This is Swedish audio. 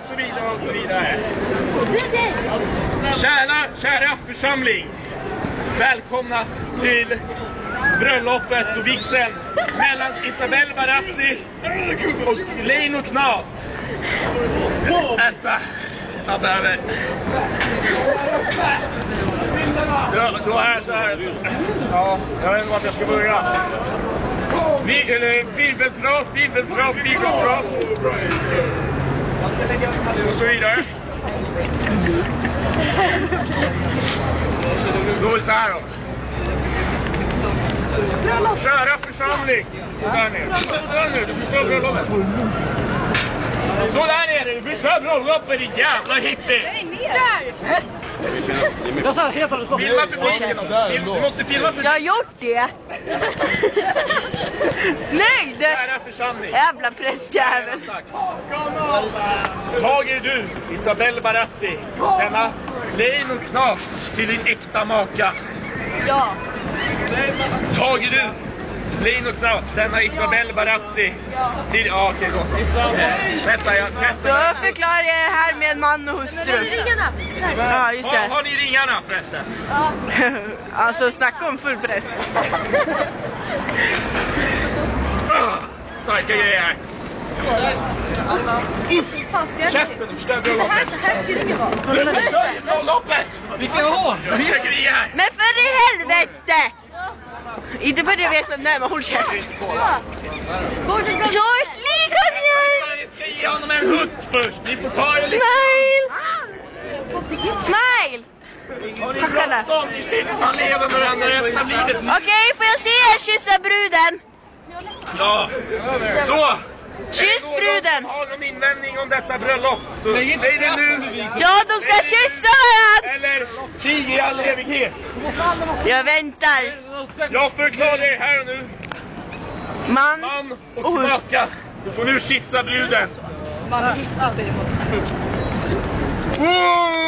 Och så vidare. Kära församling, välkomna till bröllopet och vigseln mellan Isabelle Barazzi och Leino Knas. Äta! Jag behöver... Så här. Ja, jag vet inte vart jag ska börja. Bibelprat. Och så vidare. Då är det så här då. Kära församling! Där nere, du förstår bröllopet. Så där nere, du förstår bröllopet, din jävla hippie! Där! Jag sa helt alldeles loss. Filma publiken också. Du måste filma publiken. Jag har gjort det. Nej, det... Kära församling. Jävla prästjävel. Tag er du, Isabelle Barazzi. Denna Leino Knas till din äkta maka. Ja. Tag er du, Leino Knas, denna Isabelle Barazzi. Till... Ja, okej, då så. Vänta, jag förklarar er här med en man och hustru. Har ni ringarna? Ja, just det. Har ni ringarna, förresten? Ja. Alltså, snacka om full press. Starka grejer här. Käften, du förstör bröllopet. Så här skulle det vara. Du förstör bröllopet! Vilken hård! Jag försöker i här. Men för i helvete! Inte för att jag vet vem det är, men håll käften. George, ni kom ju! Jag ska ge honom en hugg först. Ni får ta er lite. Smile! Har ni bråttom? Ni ska fan leva med varandra resten av livet. Okej, får jag se er kyssa bruden? Ja, så! Kyss bruden! Har de invändning om detta bröllop så säg det nu! Ja, de ska kyssa varandra! Eller tig i all evighet! Jag väntar! Jag förklarar dig här och nu! Man och maka! Du får nu kyssa bruden! Man kyssa, säger man.